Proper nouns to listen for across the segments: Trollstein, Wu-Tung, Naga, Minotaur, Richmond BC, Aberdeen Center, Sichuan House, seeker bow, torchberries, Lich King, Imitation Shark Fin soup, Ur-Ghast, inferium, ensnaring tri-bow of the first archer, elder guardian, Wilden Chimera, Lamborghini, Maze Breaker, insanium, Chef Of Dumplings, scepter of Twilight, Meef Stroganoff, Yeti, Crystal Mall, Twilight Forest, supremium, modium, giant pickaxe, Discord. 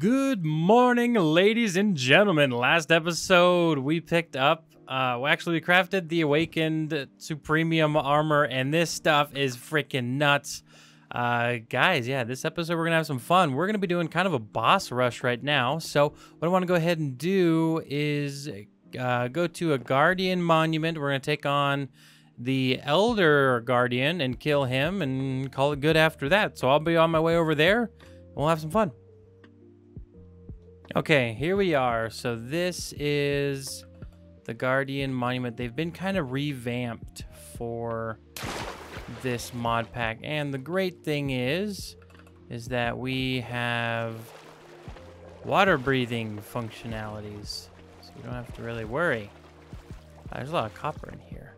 Good morning, ladies and gentlemen. Last episode, we picked up, we crafted the Awakened Supremium armor, and this stuff is freaking nuts. Guys, yeah, this episode, we're going to have some fun. We're going to be doing kind of a boss rush right now. So what I want to go ahead and do is go to a guardian monument. We're going to take on the elder guardian and kill him and call it good after that. So I'll be on my way over there. We'll have some fun. Okay, here we are. So this is the Guardian Monument. They've been kind of revamped for this mod pack. And the great thing is that we have water breathing functionalities. So you don't have to really worry. There's a lot of copper in here.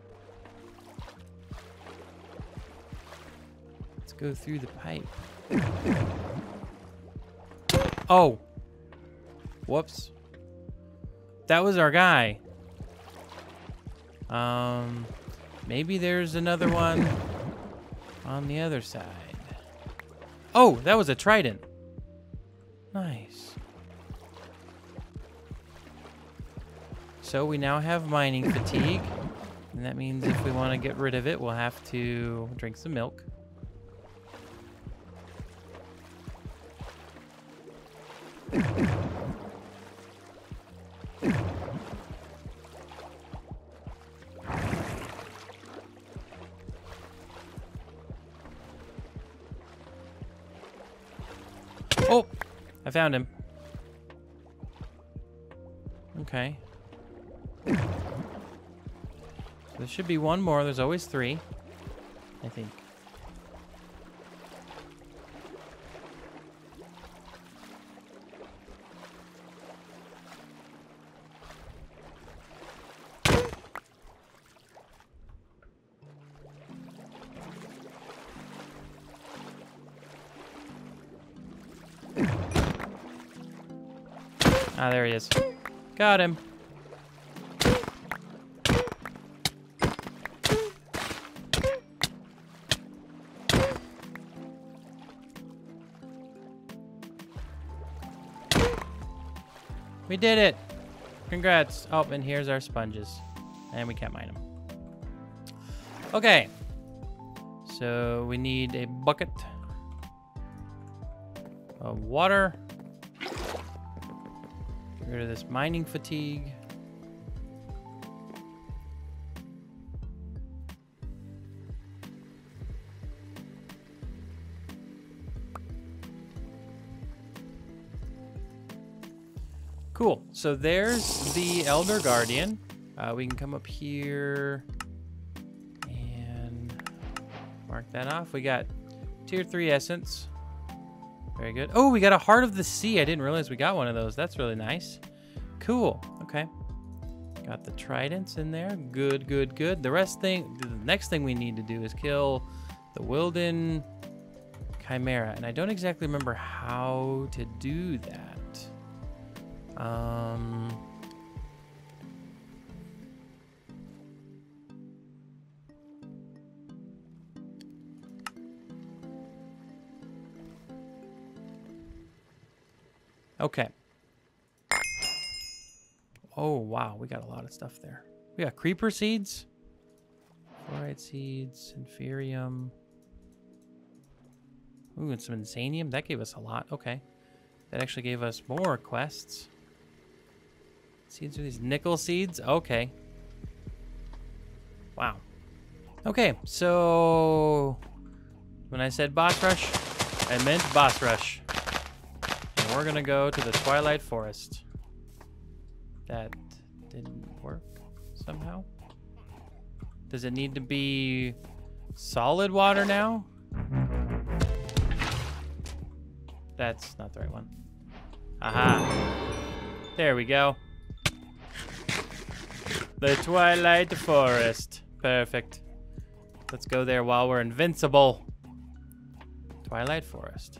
Let's go through the pipe. Oh! Whoops. That was our guy. Maybe there's another one on the other side. Oh, that was a trident. Nice. So we now have mining fatigue. And that means if we want to get rid of it, we'll have to drink some milk. Oh, I found him. Okay. So there should be one more. There's always three, I think. Ah, there he is. Got him. We did it. Congrats. Oh, and here's our sponges. And we can't mine them. Okay. So we need a bucket of water. Get rid of this mining fatigue. Cool. So there's the Elder Guardian. We can come up here and mark that off. We got tier 3 essence. Very good. Oh, we got a Heart of the Sea. I didn't realize we got one of those. That's really nice. Cool. Okay. Got the tridents in there. Good, good, good. The next thing we need to do is kill the Wilden Chimera. And I don't exactly remember how to do that. Okay. Oh, wow. We got a lot of stuff there. We got creeper seeds, fluoride seeds, inferium. Ooh, and some insanium. That gave us a lot. Okay. That actually gave us more quests. Seeds are these nickel seeds? Okay. Wow. Okay, so when I said boss rush, I meant boss rush. We're gonna go to the Twilight Forest. That didn't work somehow. Does it need to be solid water now? That's not the right one. Aha. There we go. The Twilight Forest. Perfect. Let's go there while we're invincible. Twilight Forest.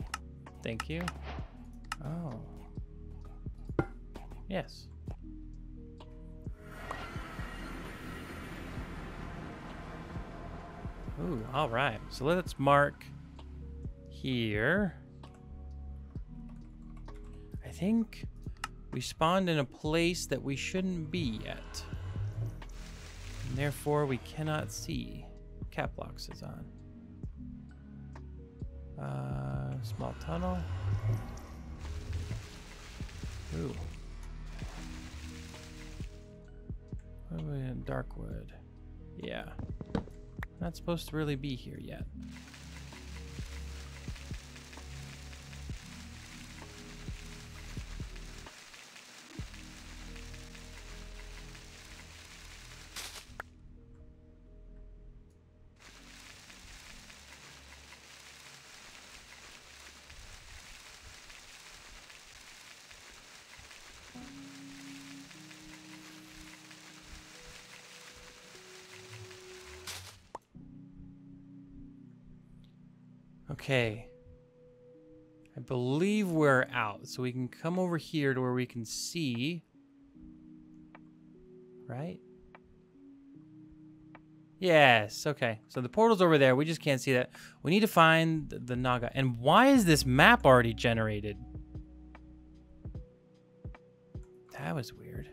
Thank you. Oh. Yes. Ooh, all right. So let's mark here. I I think we spawned in a place that we shouldn't be yet. And therefore, we cannot see. Caplocks is on. Small tunnel. Ooh. What are we in? Darkwood. Yeah. Not supposed to really be here yet. Okay, I believe we're out, so we can come over here to where we can see, right? Yes, okay, so the portal's over there, we just can't see that. We need to find the Naga. And why is this map already generated? That was weird.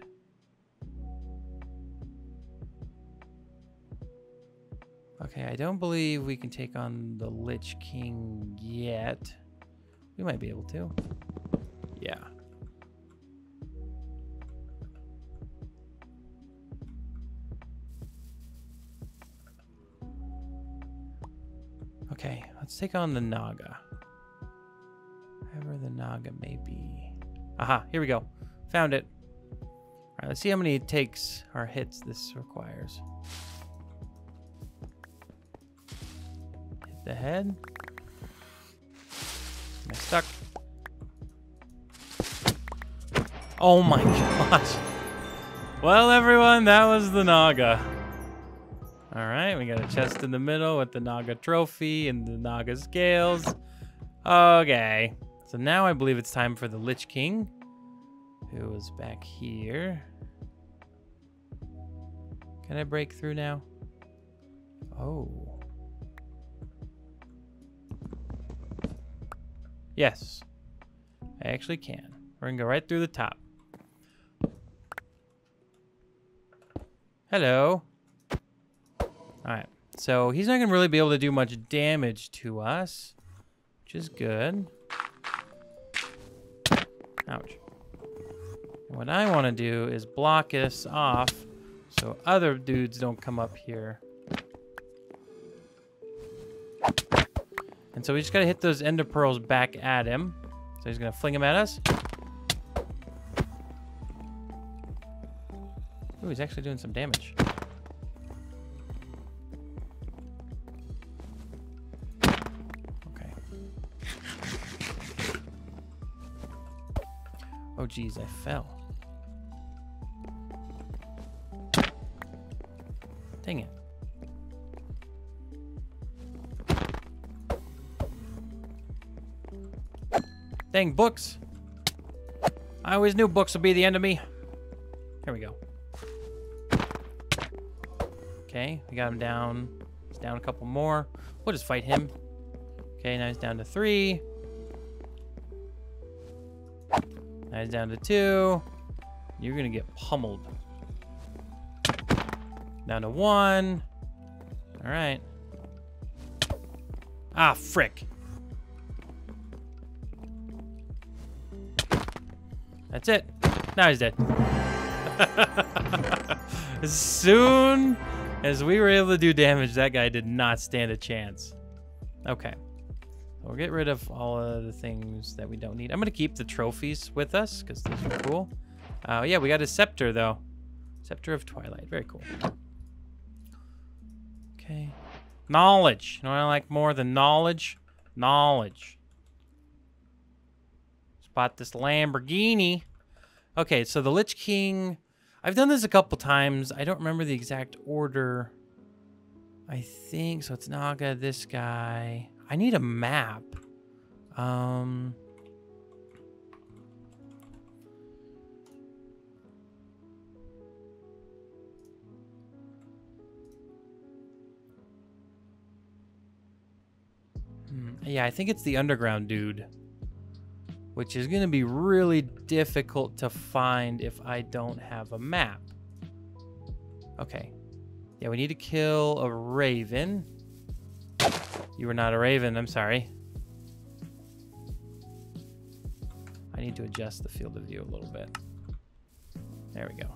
Okay, I don't believe we can take on the Lich King yet. We might be able to. Yeah. Okay, let's take on the Naga. Wherever the Naga may be. Aha, here we go. Found it. All right, let's see how many takes or hits this requires. The head. Am I stuck? Oh my gosh. Well, everyone, that was the Naga. All right, we got a chest in the middle with the Naga trophy and the Naga scales. Okay, so now I believe it's time for the Lich King, who is back here. Can I break through now? Oh. Yes, I actually can. We're gonna go right through the top. Hello. All right, so he's not gonna really be able to do much damage to us, which is good. Ouch. And what I wanna do is block us off so other dudes don't come up here. And so we just gotta hit those ender pearls back at him. So he's gonna fling them at us. Ooh, he's actually doing some damage. Okay. Oh geez, I fell. Dang it. Dang, books. I always knew books would be the end of me. Here we go. Okay, we got him down. He's down a couple more. We'll just fight him. Okay, now he's down to 3. Now he's down to 2. You're gonna get pummeled. Down to 1. All right. Ah, frick. That's it. Now he's dead. As soon as we were able to do damage, that guy did not stand a chance. Okay. We'll get rid of all of the things that we don't need. I'm going to keep the trophies with us because these are cool. Yeah, we got a scepter, though. Scepter of Twilight. Very cool. Okay. Knowledge. You know what I like more than knowledge? Knowledge. Bought this Lamborghini. Okay, so the Lich King, I've done this a couple times. I don't remember the exact order. I think, so it's Naga, this guy. I need a map. Yeah, I think it's the underground dude. which is going to be really difficult to find if I don't have a map. Okay. Yeah, we need to kill a raven. You were not a raven, I'm sorry. I need to adjust the field of view a little bit. There we go.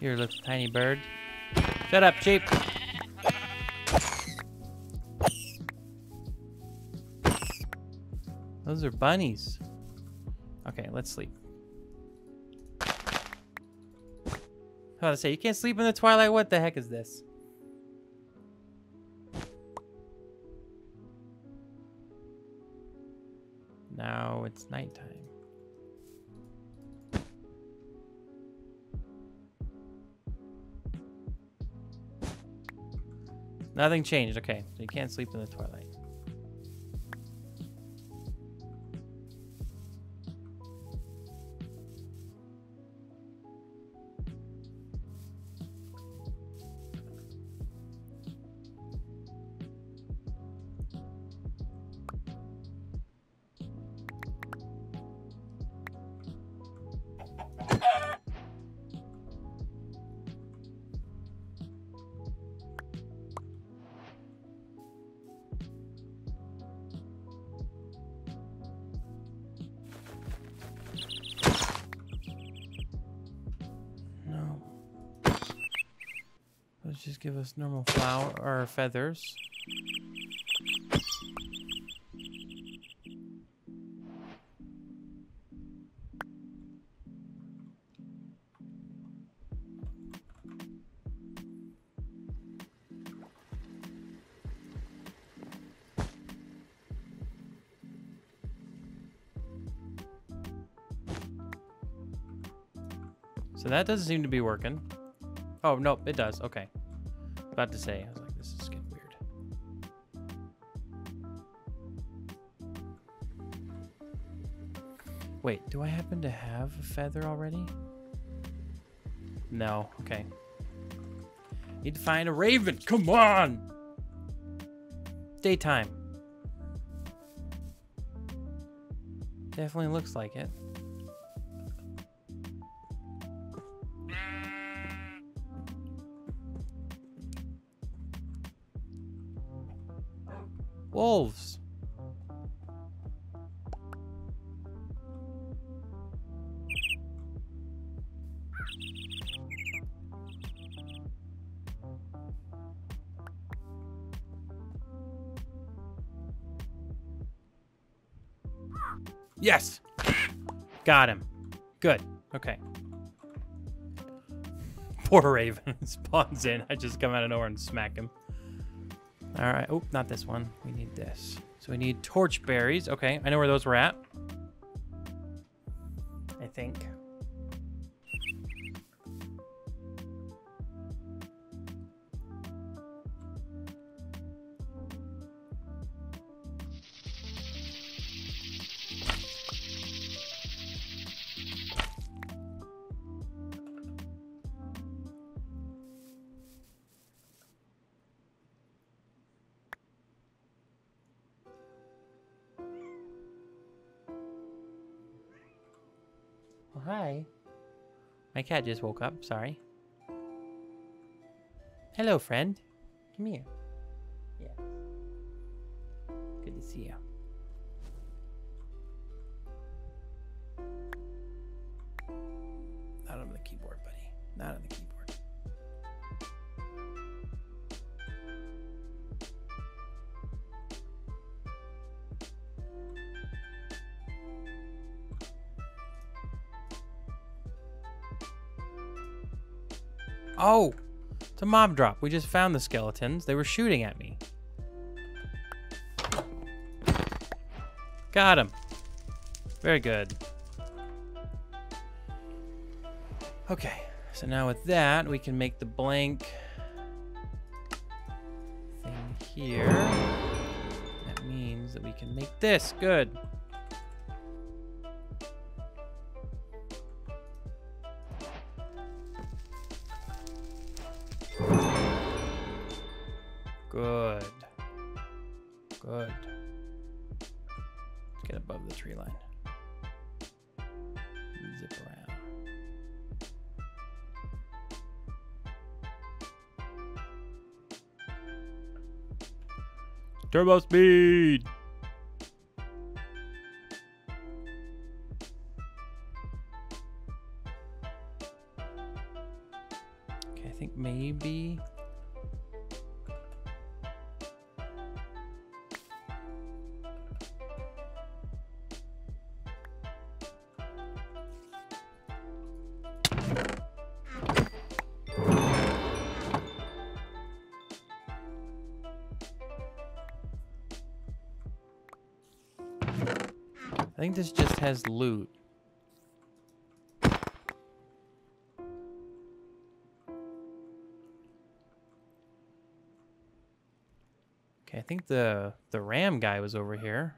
You're a little tiny bird. Shut up, sheep. Those are bunnies. Okay, let's sleep. I was about to say, you can't sleep in the twilight. What the heck is this? Now it's nighttime. Nothing changed. Okay, so you can't sleep in the twilight. Just give us normal flower or feathers. So that doesn't seem to be working. Oh, nope, it does. Okay. About to say, I was like, this is getting weird. Wait, do I happen to have a feather already? No, okay. Need to find a raven, come on! Daytime. Definitely looks like it. Wolves. Yes. Got him. Good. Okay. Poor raven spawns in. I just come out of nowhere and smack him. All right. Oh, not this one. We need this. So we need torchberries. Okay. I know where those were at. I think. Hi. My cat just woke up, sorry. Hello, friend. Come here. Yes. Good to see you. Not on the keyboard, buddy. Not on the keyboard. Oh, it's a mob drop. We just found the skeletons. They were shooting at me. Got him. Very good. Okay, so now with that, we can make the blank thing here. That means that we can make this. Good. the tree line. Zip around. Turbo speed! Okay, I think maybe... I think this just has loot. Okay, I think the ram guy was over here.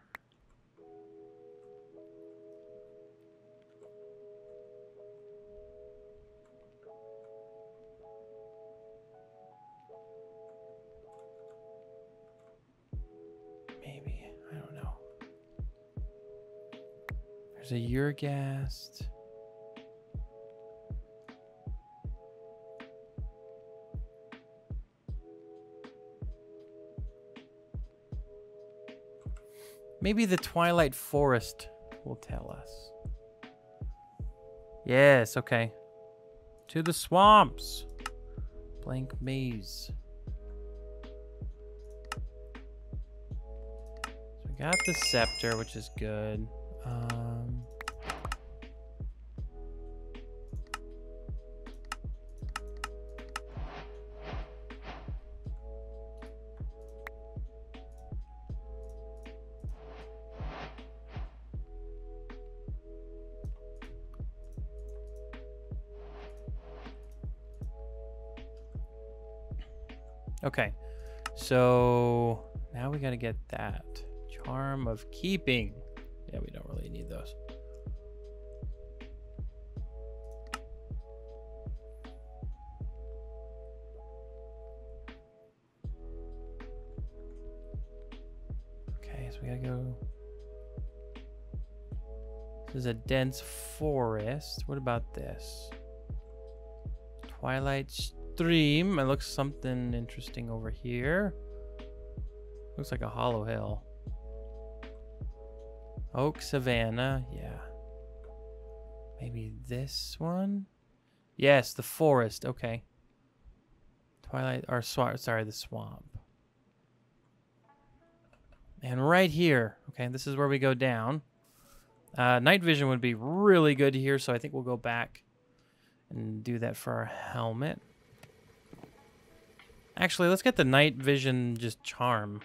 There's a Ur-Ghast. Maybe the Twilight Forest will tell us. Yes, okay. To the swamps. Blank maze. So we got the scepter, which is good. Okay, so now we gotta get that charm of keeping. Yeah, we don't really need those. Okay, so we gotta go. This is a dense forest. What about this? Twilight Stream. It looks something interesting over here. Looks like a hollow hill. Oak Savannah, yeah. Maybe this one? Yes, the forest, okay. Twilight, or sorry, the swamp. And right here, okay, this is where we go down. Night vision would be really good here, so I think we'll go back and do that for our helmet. Actually, let's get the night vision just charm.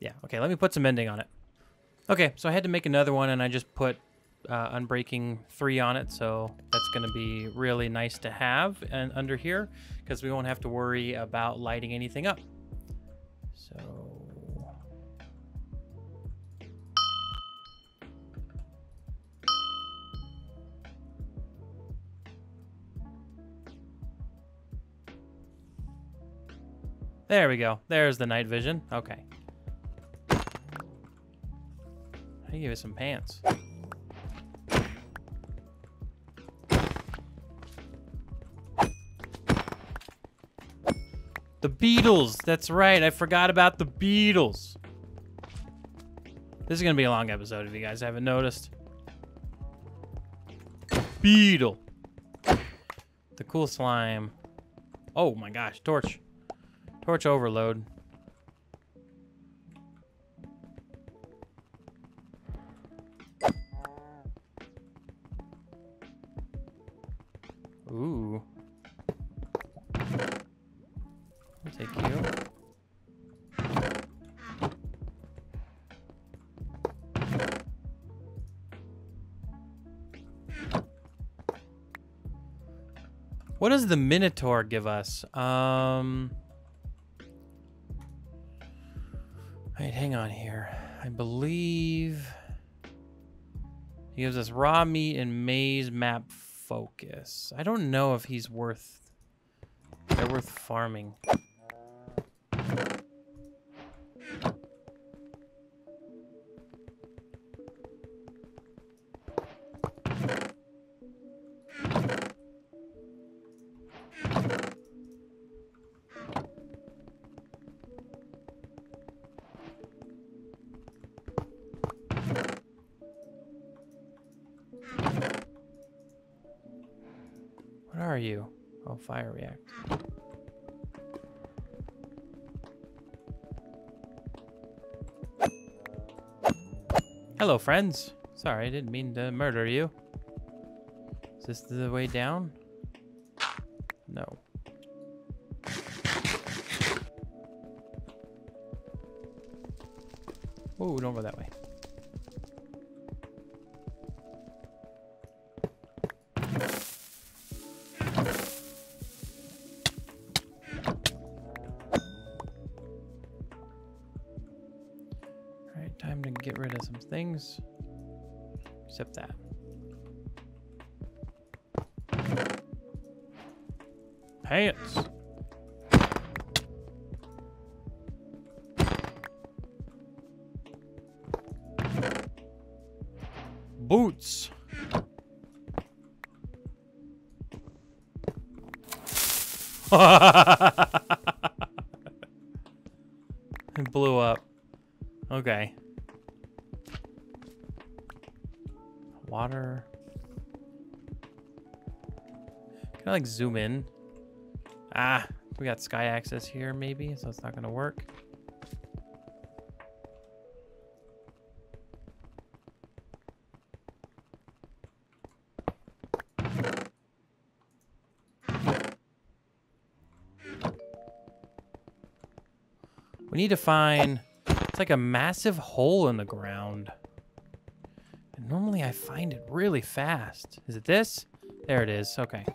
Yeah, okay, let me put some ending on it. Okay, so I had to make another one, and I just put Unbreaking 3 on it, so that's going to be really nice to have and under here, because we won't have to worry about lighting anything up. So... there we go. There's the night vision. Okay. I give it some pants. The Beatles! That's right, I forgot about the Beatles! This is gonna be a long episode if you guys haven't noticed. Beetle! The cool slime. Oh my gosh, torch. Torch overload. Ooh. I'll take you. What does the Minotaur give us? All right, hang on here. I believe he gives us raw meat and maze map focus. I don't know if he's worth... they're worth farming. What are you? Oh, fire react. Hello, friends. Sorry, I didn't mean to murder you. Is this the way down? No. Oh, don't go that way. Alright, time to get rid of some things. Except that. Pants! Boots! It blew up. Okay. Water. Can I like zoom in? Ah, we got sky access here maybe, so it's not gonna work. We need to find, it's like a massive hole in the ground. And normally I find it really fast. Is it this? There it is, okay.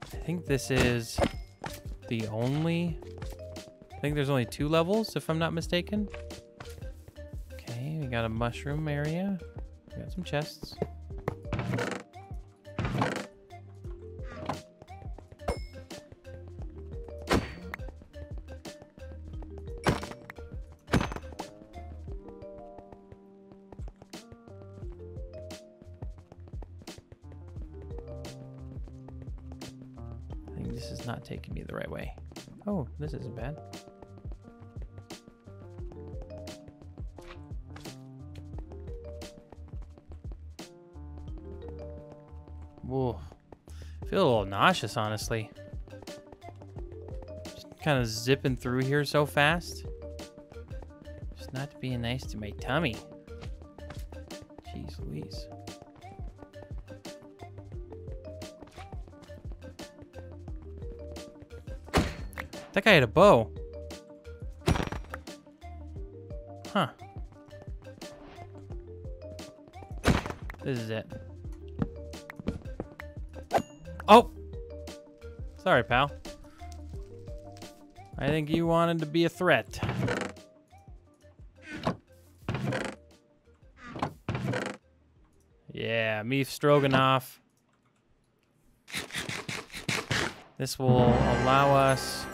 I think this is the only, I think there's only 2 levels if I'm not mistaken. Okay, we got a mushroom area. We got some chests. Taking me the right way. Oh, this isn't bad. Whoa. I feel a little nauseous, honestly. Just kind of zipping through here so fast. Just not being nice to my tummy. Jeez Louise. That guy had a bow. Huh. This is it. Oh! Sorry, pal. I think you wanted to be a threat. Yeah, Meef Stroganoff. This will allow us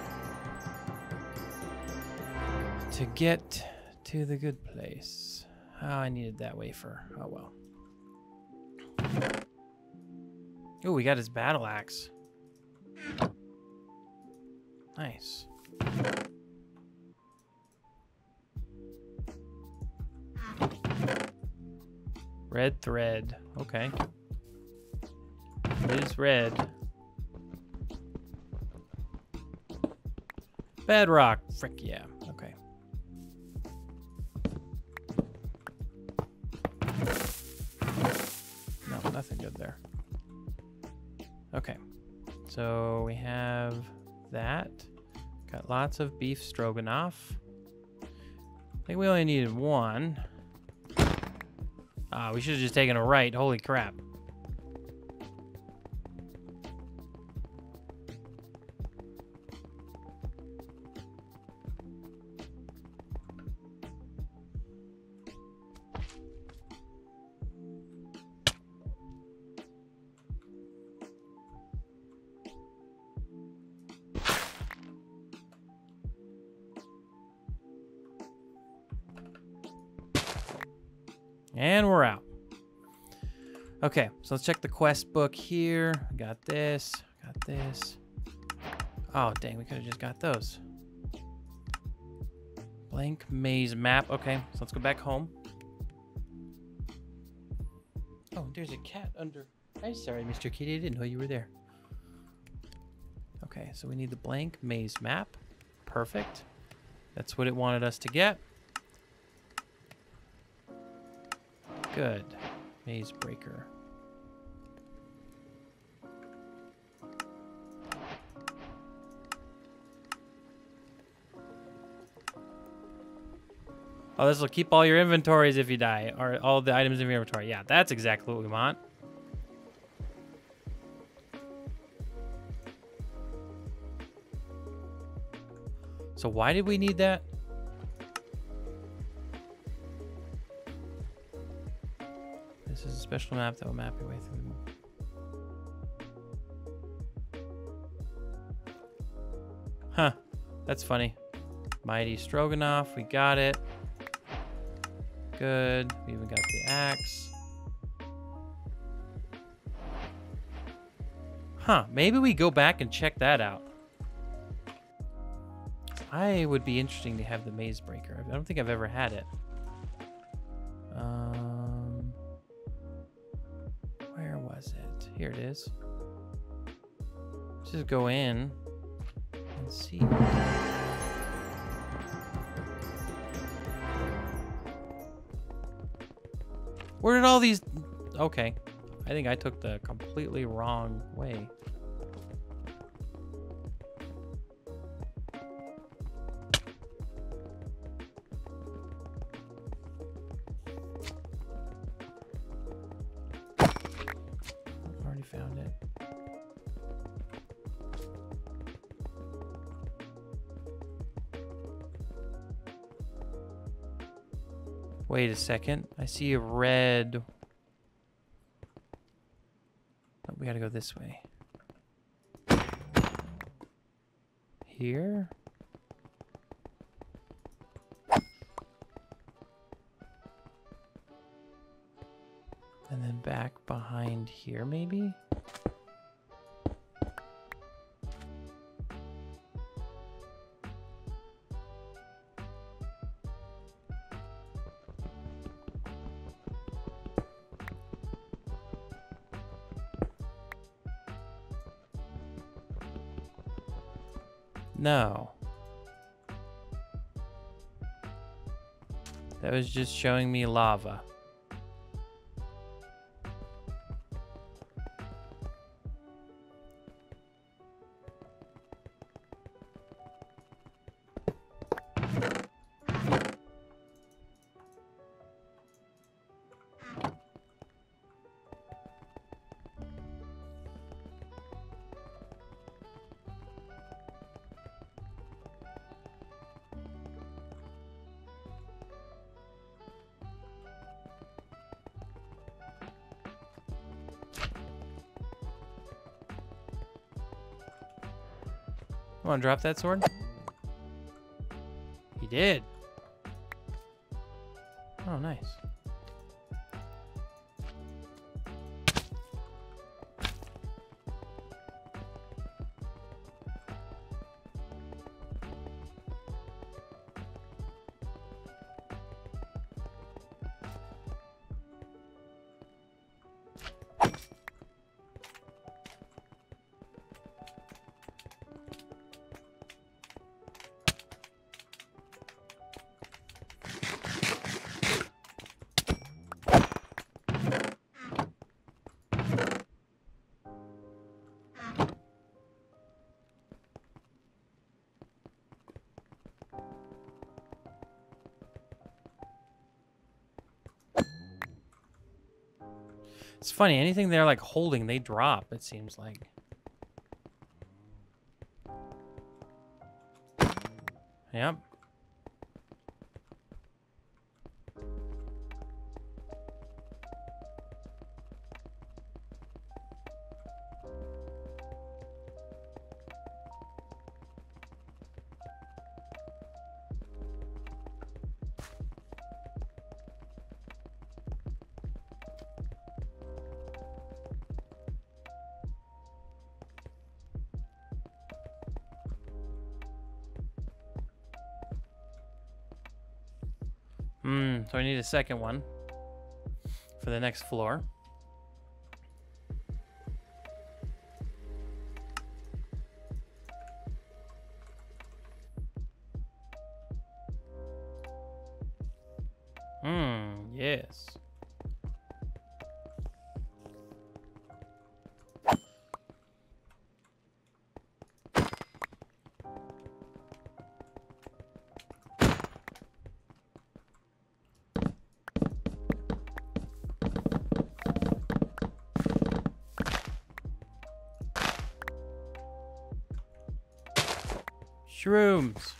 to get to the good place. Oh, I needed that wafer. Oh, well. Oh, we got his battle axe. Nice. Red thread. Okay. It is red. Bedrock. Frick yeah. Okay. Nothing good there. Okay, so we have that. Got lots of beef stroganoff. I think we only needed one. Ah, we should have just taken a right. Holy crap. And we're out. Okay, so let's check the quest book here. Got this, got this. Oh, dang, we could have just got those. Blank maze map. Okay, so let's go back home. Oh, there's a cat under. I'm sorry, Mr. Kitty. I didn't know you were there. Okay, so we need the blank maze map. Perfect. That's what it wanted us to get. Good. Maze Breaker. Oh, this will keep all your inventories if you die, or all the items in your inventory. Yeah, that's exactly what we want. So why did we need that? This is a special map that will map your way through. Huh, that's funny. Mighty Stroganoff, we got it. Good, we even got the axe. Huh, maybe we go back and check that out. I would be interesting to have the Maze Breaker. I don't think I've ever had it. Where was it? Here it is. Let's just go in and see. Where did all these... Okay. I think I took the completely wrong way. Already found it. Wait a second. I see a red. Oh, we gotta go this way. Here? And then back behind here, maybe? No. That was just showing me lava. You want to drop that sword? He did. Oh, nice. It's funny, anything they're like holding, they drop, it seems like. Yep. So I need a second one for the next floor. Yes. Shrooms.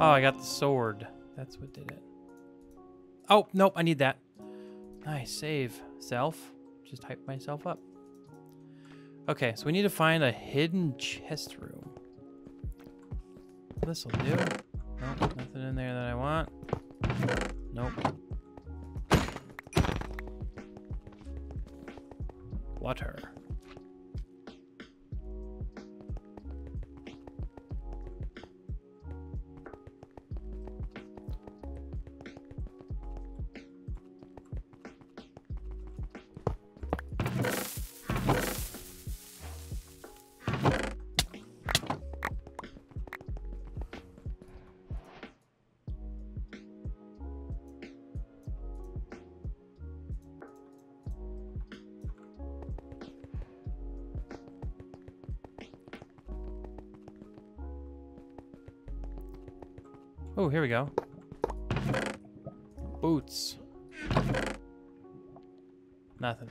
Oh, I got the sword. That's what did it. Oh, nope, I need that. Nice, save self. Just hyped myself up. Okay, so we need to find a hidden chest room. This'll do. Nope, nothing in there that I want. Nope. Water. Oh, here we go. Boots. Nothing.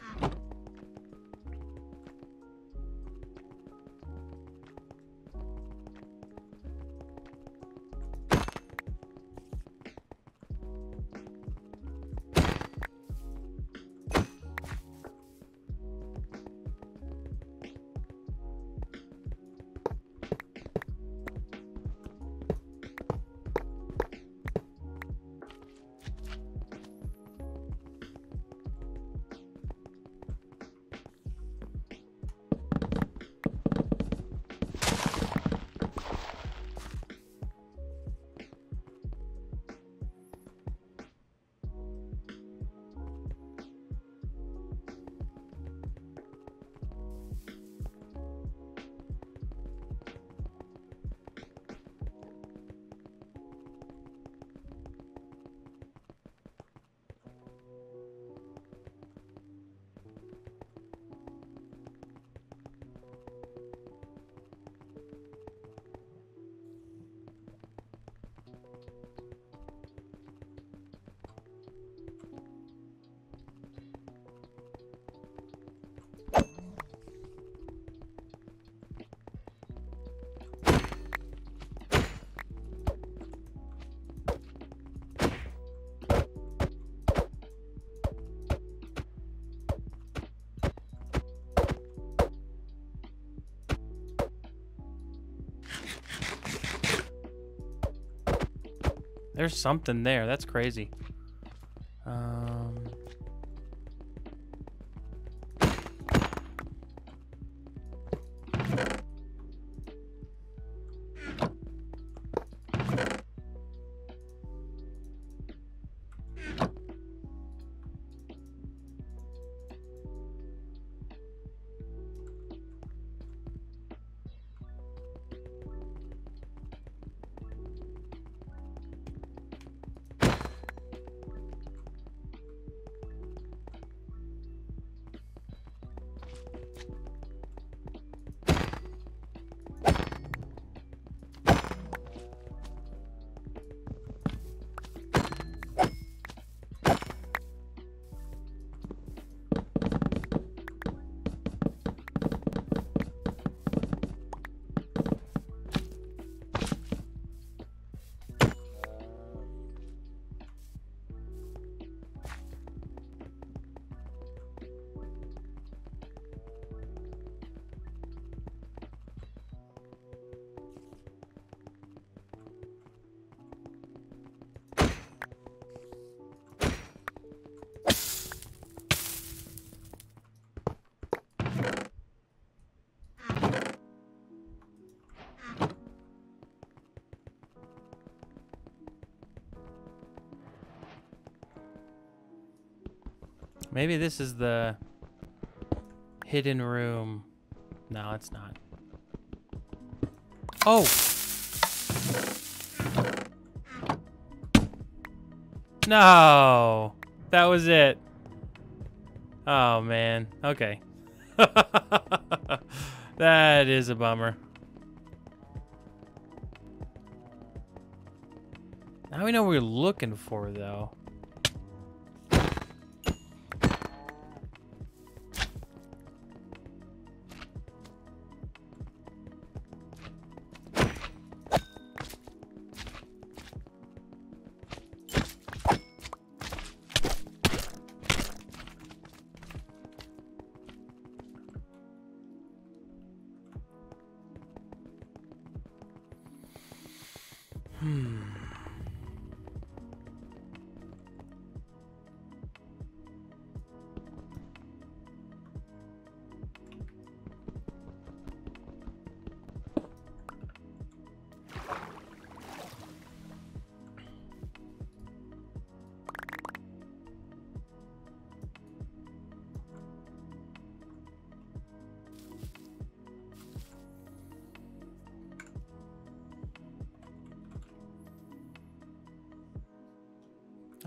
There's something there. That's crazy. Maybe this is the hidden room. No, it's not. Oh! No! That was it. Oh, man. Okay. That is a bummer. Now we know what we're looking for, though.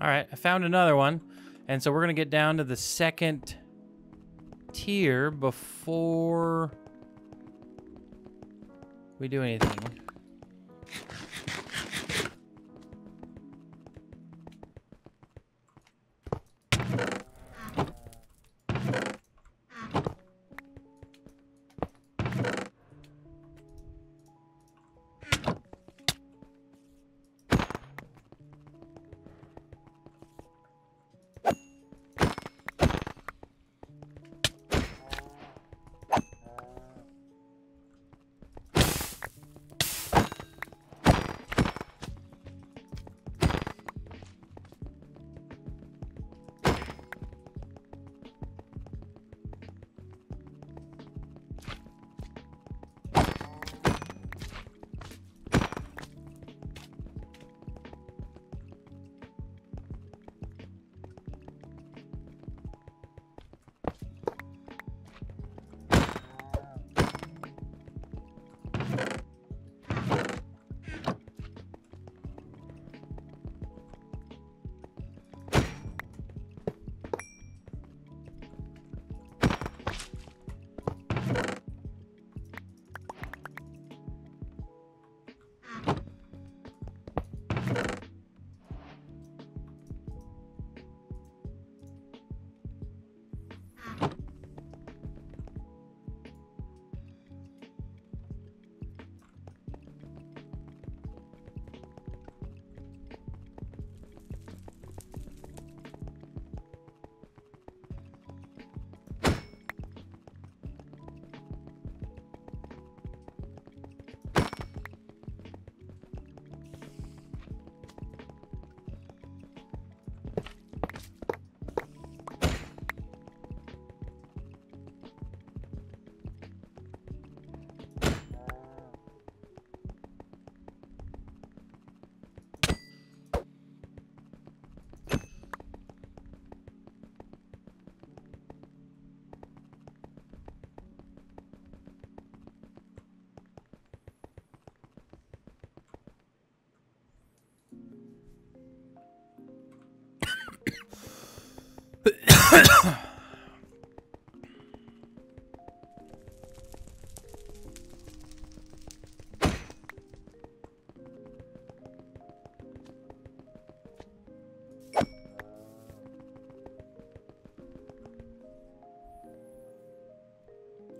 All right, I found another one. And so we're gonna get down to the second tier before we do anything.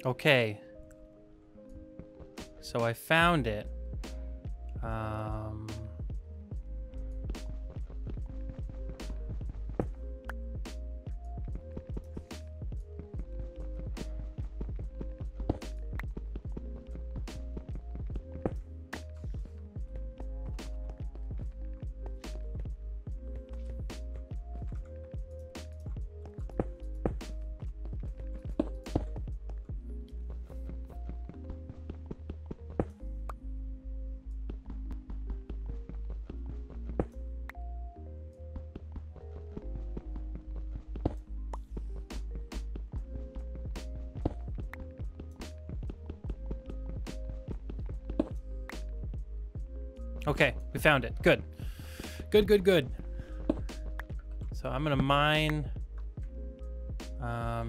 Okay, so I found it. Okay, we found it. Good. Good, good, good. So I'm going to mine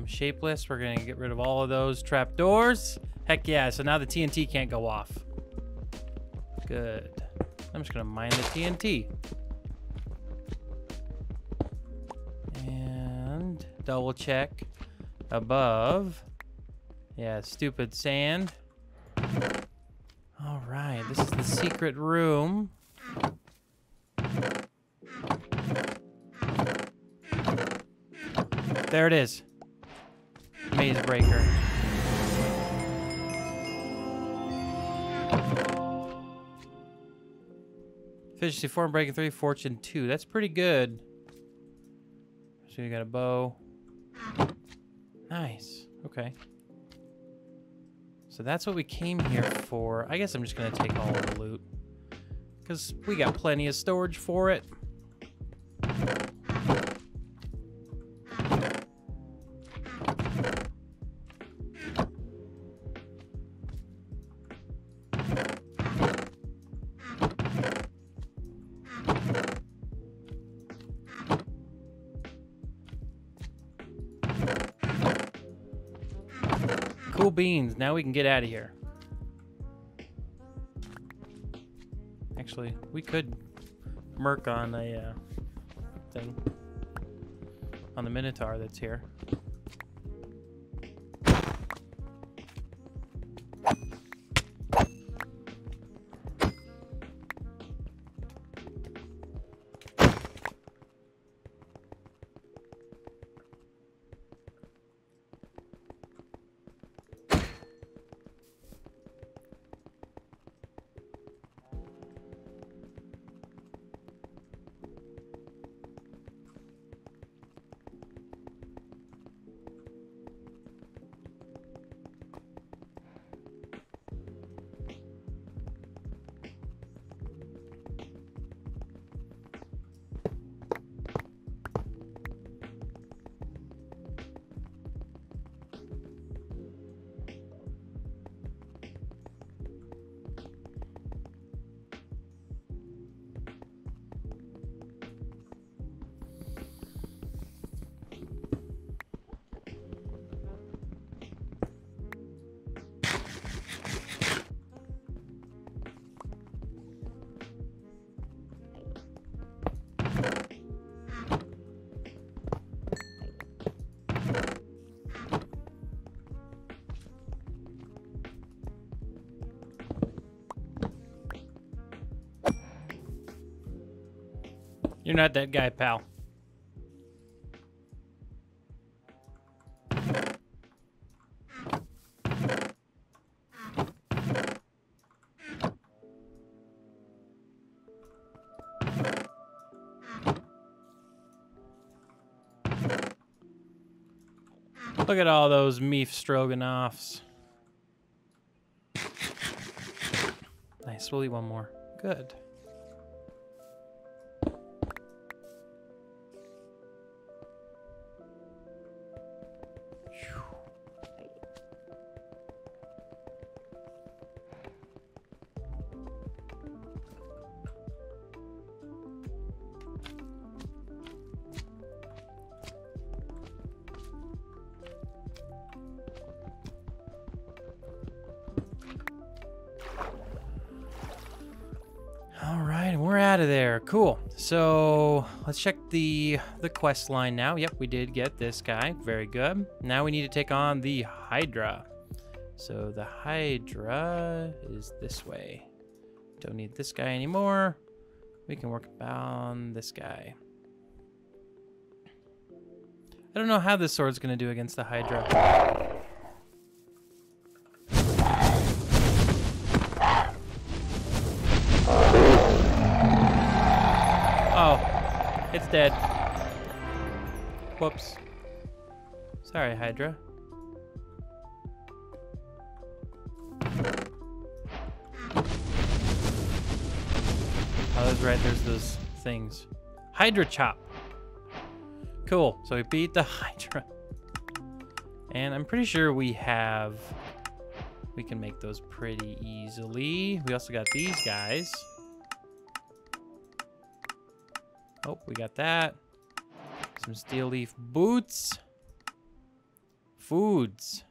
shapeless. We're going to get rid of all of those trapdoors. Heck yeah. So now the TNT can't go off. Good. I'm just going to mine the TNT. And double check above. Yeah, stupid sand. All right. This is the secret room. There it is. Maze Breaker. Efficiency 4, breaking 3, fortune 2. That's pretty good. So you got a bow. Nice. Okay. So that's what we came here for. I guess I'm just going to take all the loot. Because we got plenty of storage for it. Beans. Now we can get out of here. Actually, we could merc on a thing on the Minotaur that's here. You're not that guy, pal. Look at all those Meef Stroganoffs. Nice, we'll eat one more. Good. Cool. So let's check the quest line now. Yep, we did get this guy. Very good. Now we need to take on the Hydra. So the Hydra is this way. Don't need this guy anymore. We can work on this guy. I don't know how this sword's going to do against the Hydra. It's dead. Whoops. Sorry, Hydra. Oh, that's right. There's those things. Hydra chop. Cool. So we beat the Hydra. And I'm pretty sure we can make those pretty easily. We also got these guys. Oh, we got that. Some steel leaf boots. Foods.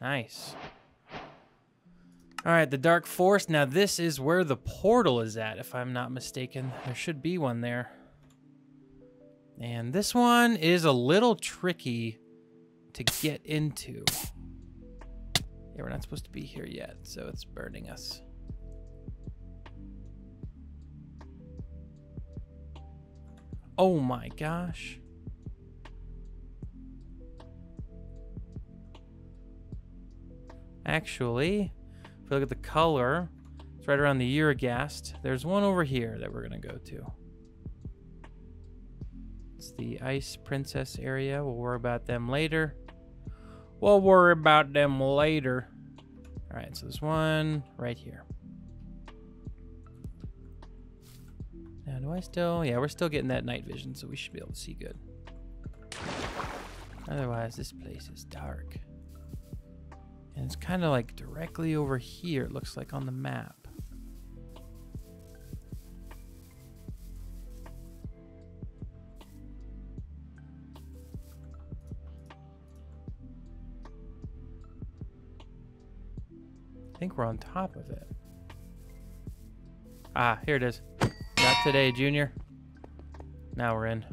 Nice. All right, the Dark Forest. Now this is where the portal is at, if I'm not mistaken. There should be one there. And this one is a little tricky to get into. Yeah, we're not supposed to be here yet, so it's burning us. Oh my gosh. Actually, if we look at the color, it's right around the Ur-Ghast. There's one over here that we're gonna go to. It's the Ice Princess area. We'll worry about them later. All right, so there's one right here. Now, do I still? Yeah, we're still getting that night vision, so we should be able to see good. Otherwise, this place is dark. And it's kind of like directly over here, it looks like on the map. I think we're on top of it. Ah, here it is. Not today, Junior. Now we're in.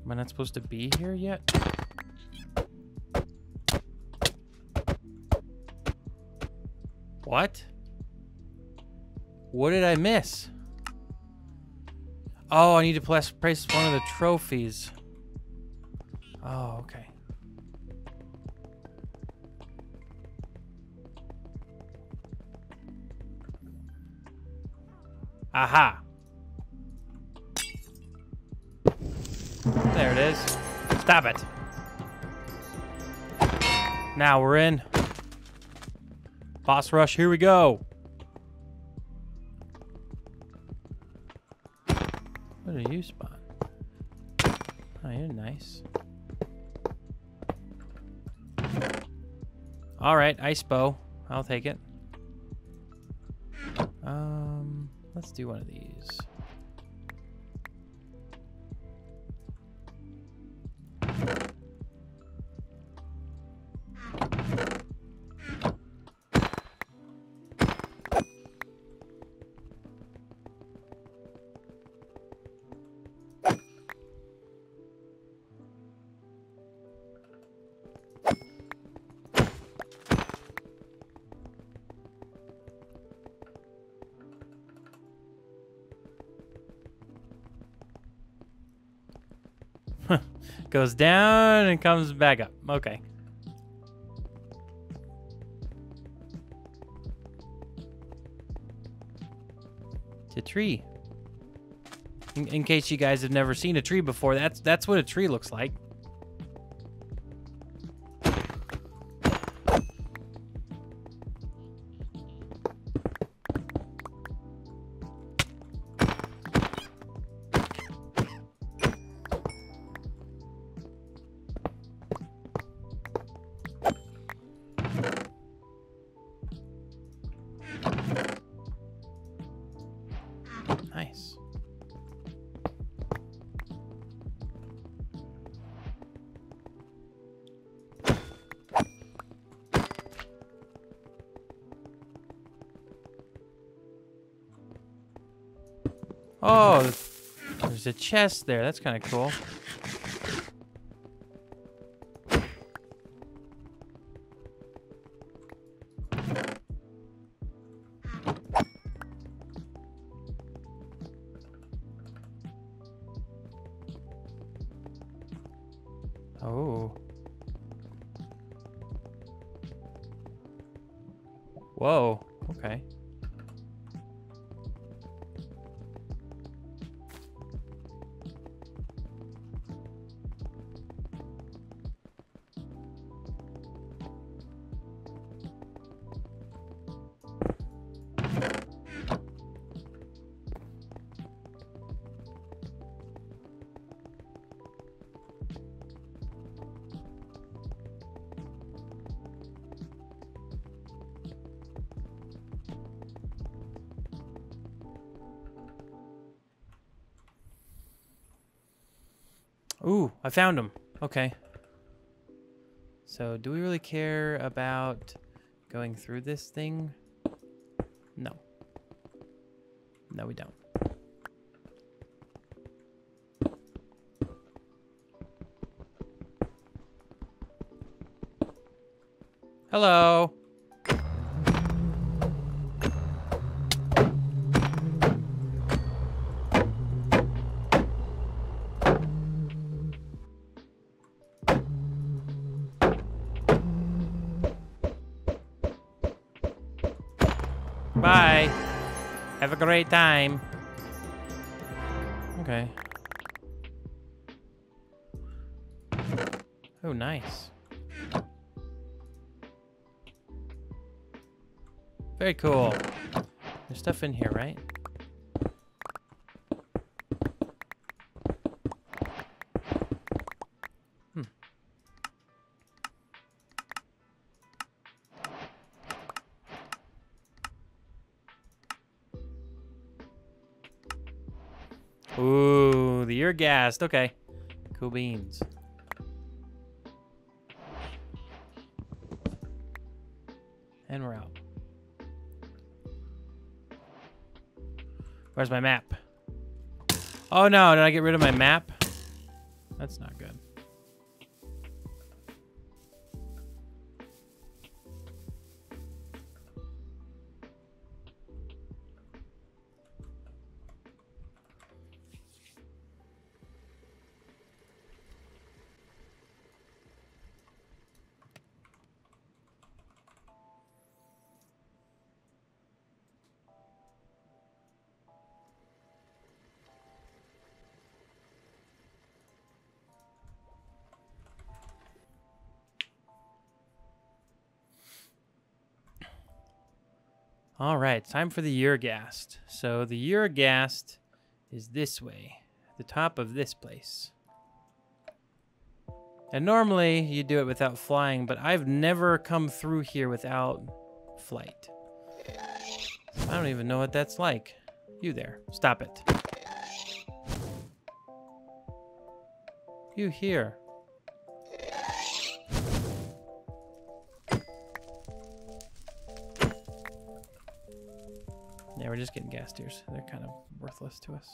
Am I not supposed to be here yet? What? What did I miss? Oh, I need to place one of the trophies. Oh, okay. Aha! There it is. Stop it. Now we're in. Boss rush, here we go. What did you spot? Oh, you're nice. All right, ice bow. I'll take it. Let's do one of these. Goes down and comes back up. Okay. It's a tree. In case you guys have never seen a tree before, that's what a tree looks like. Oh, there's a chest there. That's kind of cool. Oh. Whoa. Okay. Ooh, I found him. Okay. So, do we really care about going through this thing? No. No, we don't. Hello. Bye. Have a great time. Okay. Oh, nice. Very cool. There's stuff in here, right? Hmm. Ooh, the Ur-Ghast. Okay. Cool beans. And we're out. Where's my map? Oh no, did I get rid of my map? That's not good. All right, time for the Ur-Ghast. So the Ur-Ghast is this way, at the top of this place. And normally you do it without flying, but I've never come through here without flight. I don't even know what that's like. You there, stop it. You here. Yeah, we're just getting gas tears. They're kind of worthless to us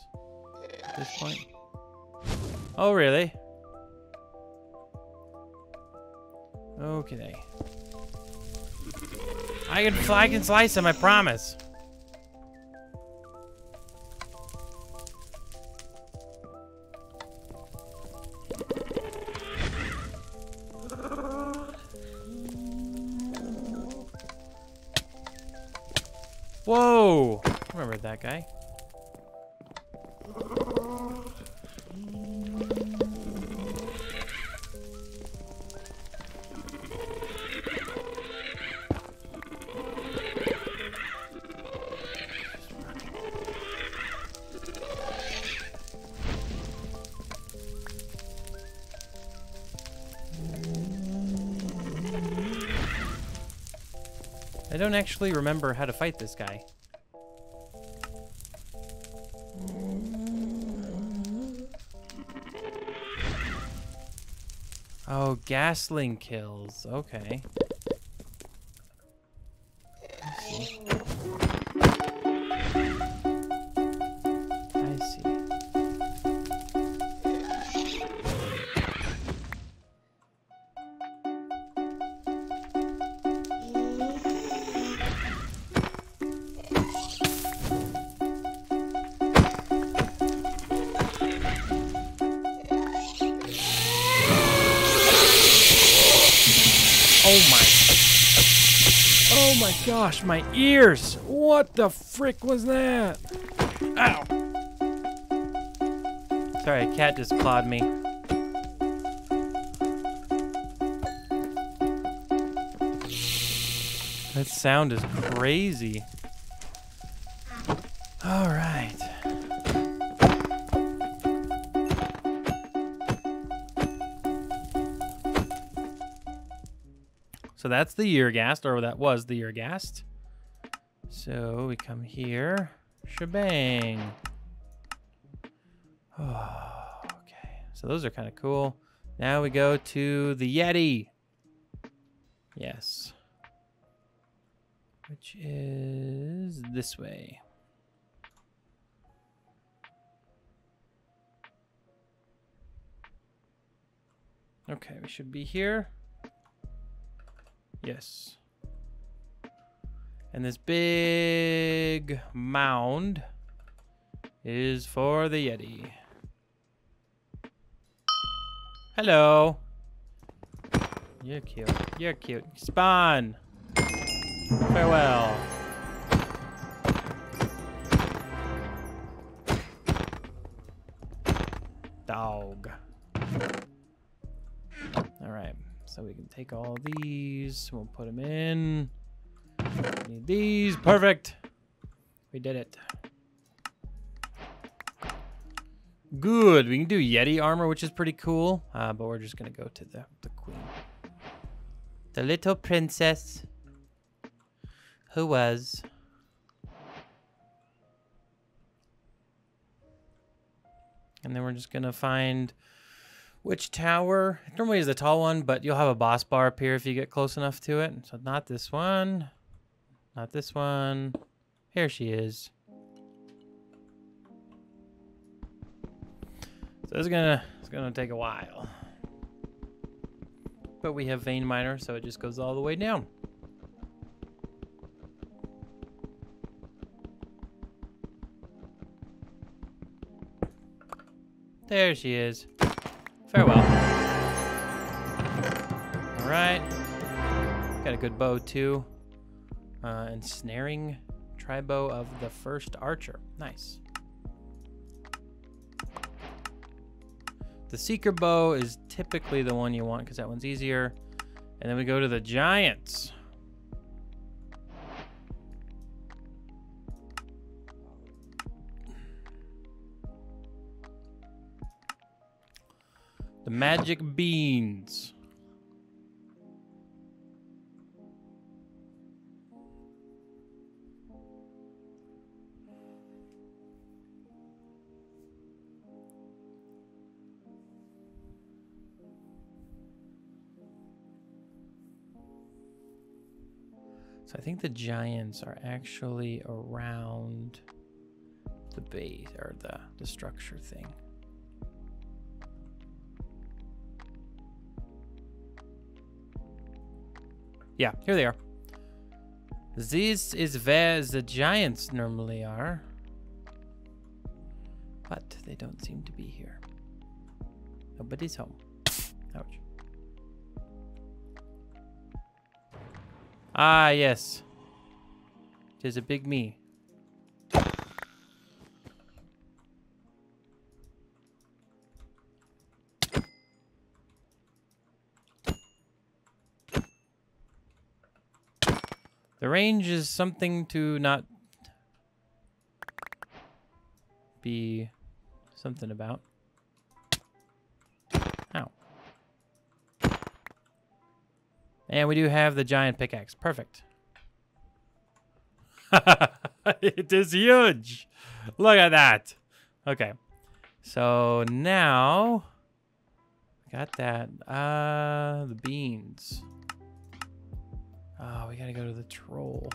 at this point. Oh, really? Okay. I can slice them, I promise. Whoa! Remember that guy. I don't actually remember how to fight this guy. Oh, Ghastling kills. Okay. Oh my gosh, my ears! What the frick was that? Ow! Sorry, a cat just clawed me. That sound is crazy. All right. So that's the Ur-Ghast, or that was the Ur-Ghast. So we come here, shebang. Oh, okay. So those are kind of cool. Now we go to the Yeti. Yes. Which is this way. Okay, we should be here. Yes. And this big mound is for the Yeti. Hello. You're cute. You're cute. Spawn. Farewell. Dog. All right, so we can take all these. We'll put them in. We need these. Perfect. We did it. Good. We can do Yeti armor, which is pretty cool. But we're just gonna go to the queen, the little princess, who was. And then we're just gonna find. Which tower? It normally is the tall one, but you'll have a boss bar up here if you get close enough to it. So not this one. Not this one. Here she is. So it's gonna take a while. But we have Vein Miner, so it just goes all the way down. There she is. Farewell. All right. Got a good bow too. Ensnaring tri-bow of the first archer. Nice. The seeker bow is typically the one you want because that one's easier. And then we go to the giants. The magic beans. So I think the giants are actually around the base or the structure thing. Yeah, here they are. This is where the giants normally are. But they don't seem to be here. Nobody's home. Ouch. Ah, yes. There's a big me. The range is something to not be something about. Ow. And we do have the giant pickaxe. Perfect. It is huge. Look at that. Okay. So now, got that. The beans. Oh, we gotta go to the troll.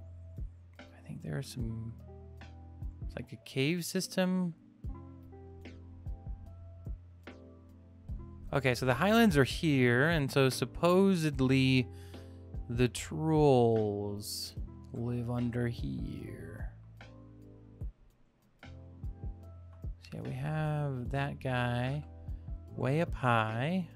I think there are some, it's like a cave system. Okay, so the highlands are here, and so supposedly the trolls live under here. So yeah, we have that guy way up high.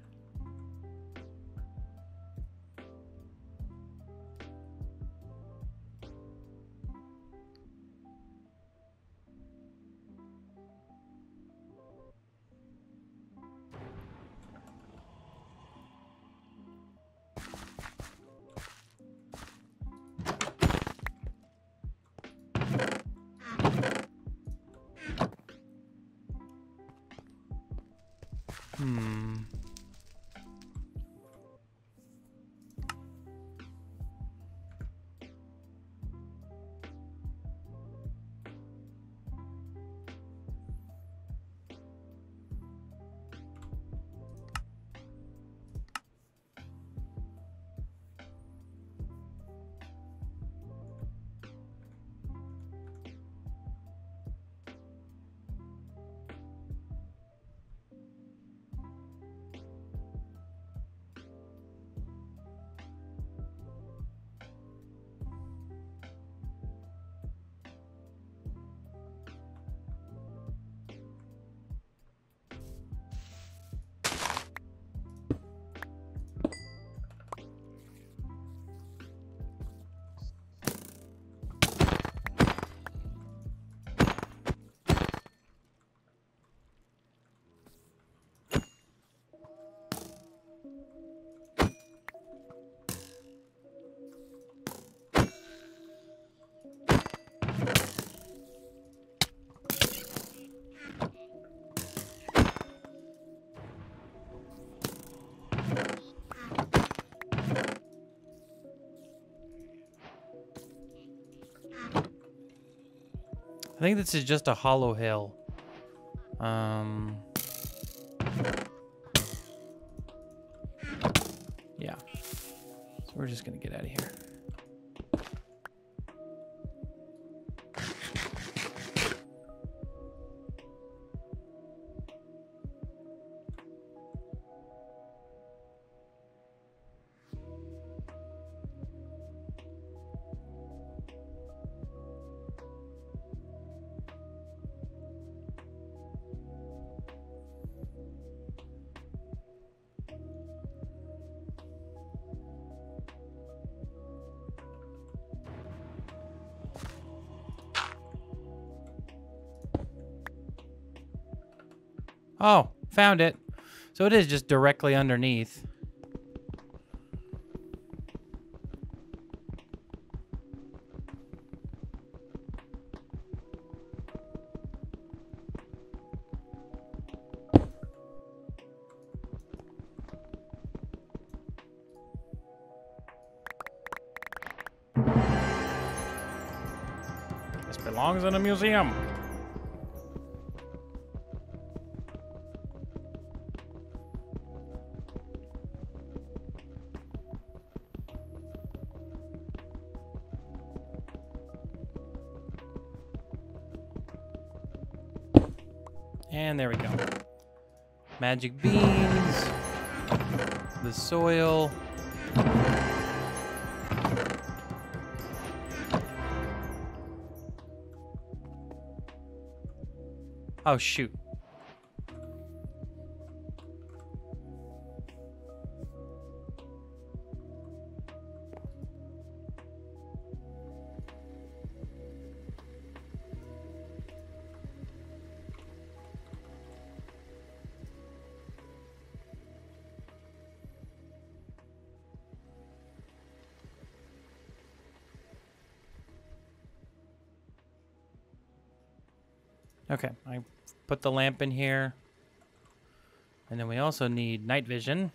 I think this is just a hollow hill. Yeah. So we're just gonna get out of here. Oh, found it. So it is just directly underneath. This belongs in a museum. And there we go. Magic beans, the soil. Oh, shoot. Okay, I put the lamp in here. And then we also need night vision.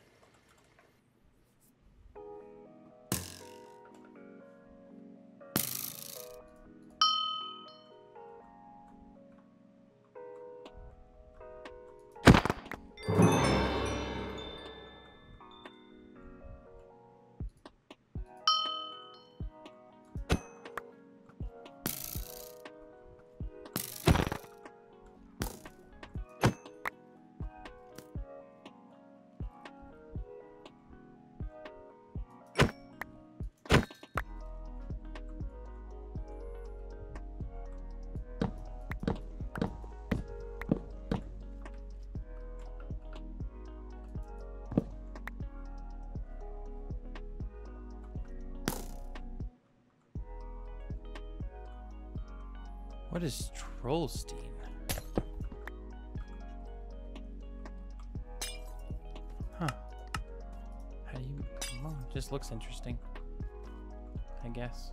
What is Trollstein? Huh. How do you... Well, it just looks interesting, I guess.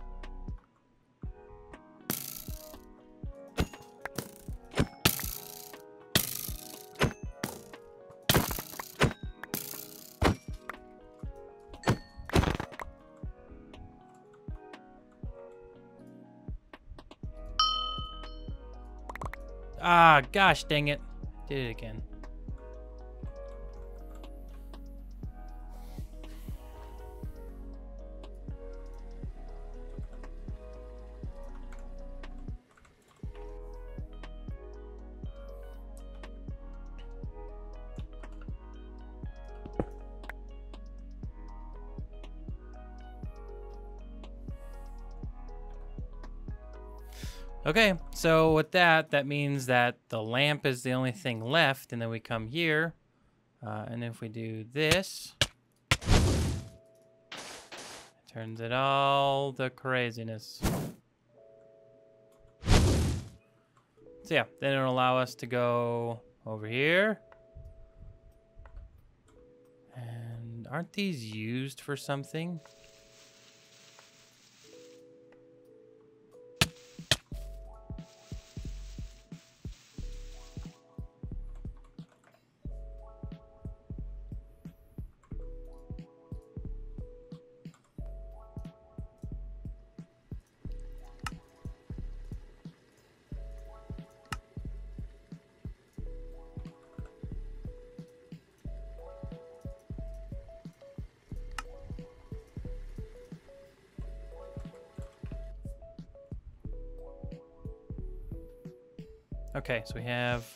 Ah, gosh dang it. Did it again. Okay, so with that, that means that the lamp is the only thing left, and then we come here, and if we do this, it turns it all the craziness. So yeah, then it'll allow us to go over here. And aren't these used for something? Okay, so we have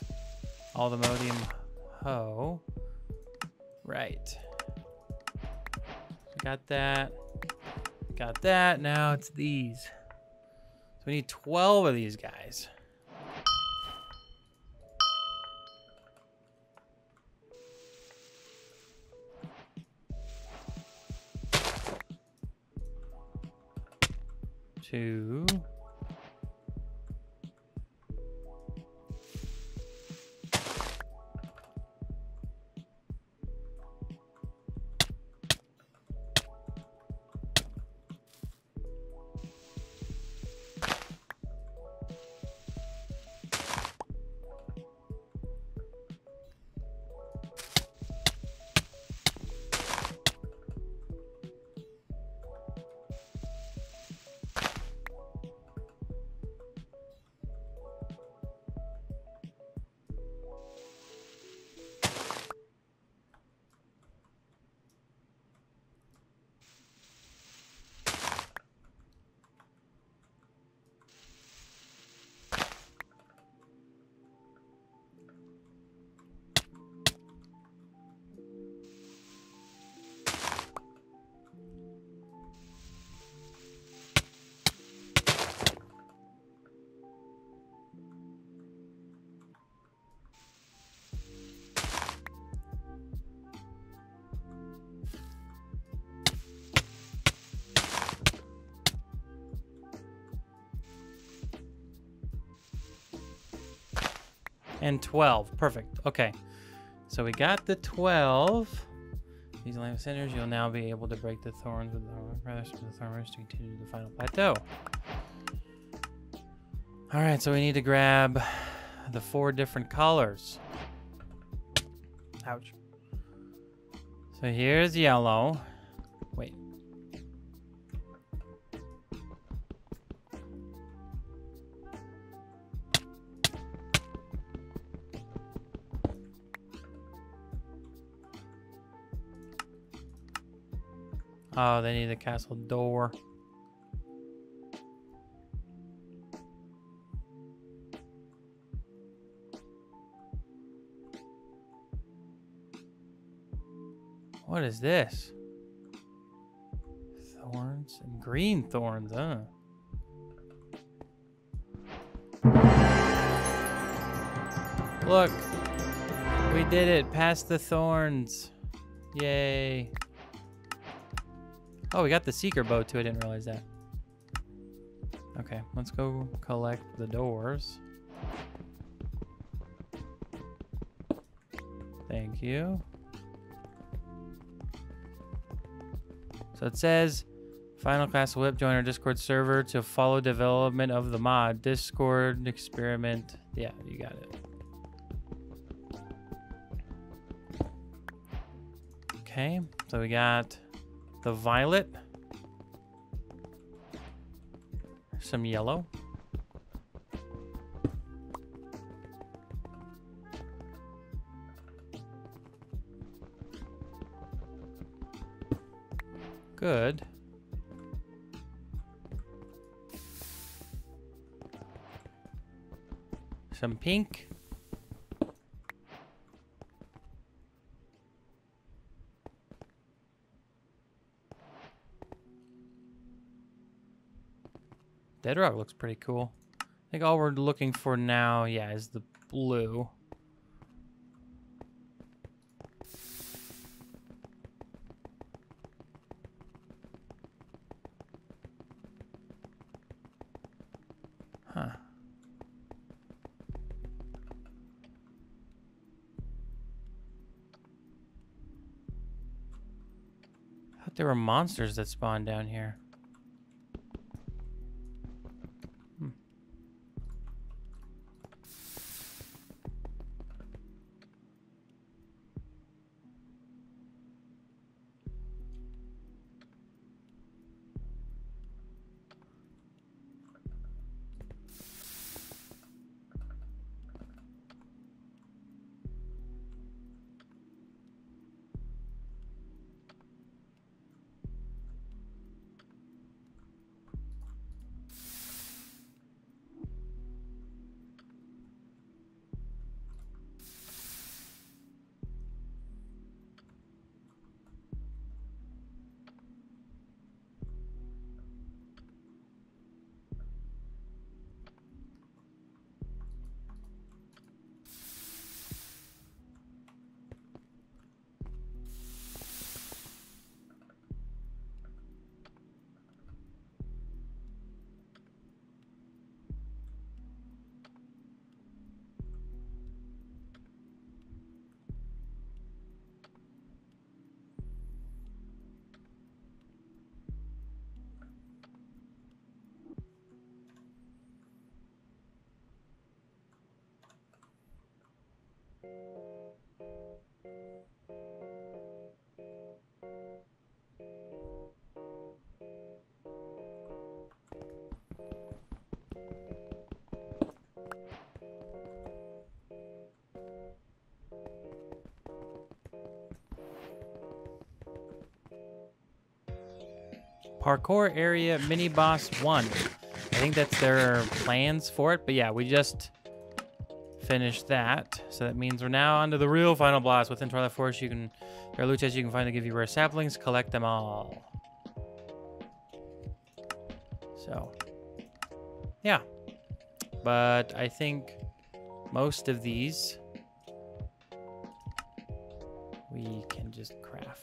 all the modium hoe. Right. Got that. Got that. Now it's these. So we need 12 of these guys. Two. And 12, perfect, okay. So we got the 12. These lamp centers, you'll now be able to break the thorns with the thorns to continue to the final plateau. All right, so we need to grab the 4 different colors. Ouch. So here's yellow. Wait. Oh, they need the castle door. What is this? Thorns and green thorns, huh? Look, we did it past the thorns. Yay. Oh, we got the seeker bow too, I didn't realize that. Okay, let's go collect the doors. Thank you. So it says, Final Castle Whip, join our Discord server to follow development of the mod. Discord experiment, yeah, you got it. Okay, so we got the violet, some yellow, Good. Some pink. Deadrock looks pretty cool. I think all we're looking for now, yeah, is the blue. Huh. I thought there were monsters that spawned down here. Parkour area mini boss 1. I think that's their plans for it, but yeah, we just finished that. So that means we're now onto the real final boss. Within Twilight Forest, you can, there are loot chests you can find to give you rare saplings. Collect them all. So, yeah. But I think most of these we can just craft.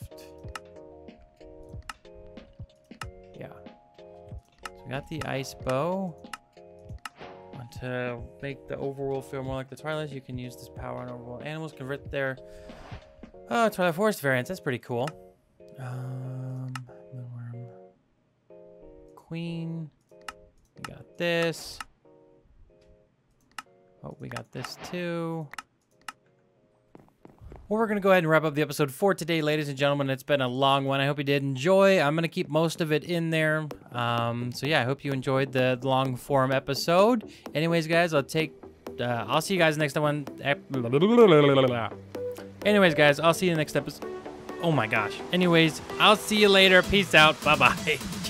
Got the ice bow. Want to make the overworld feel more like the Twilight? You can use this power on overworld animals. Convert their Twilight Forest variants. That's pretty cool. Moonworm Queen. We got this. Oh, we got this too. Well, we're going to go ahead and wrap up the episode for today, ladies and gentlemen. It's been a long one. I hope you did enjoy. I'm going to keep most of it in there. So, yeah, I hope you enjoyed the long-form episode. Anyways, guys, I'll see you guys next one. Anyways, guys, I'll see you next episode. Oh, my gosh. Anyways, I'll see you later. Peace out. Bye-bye.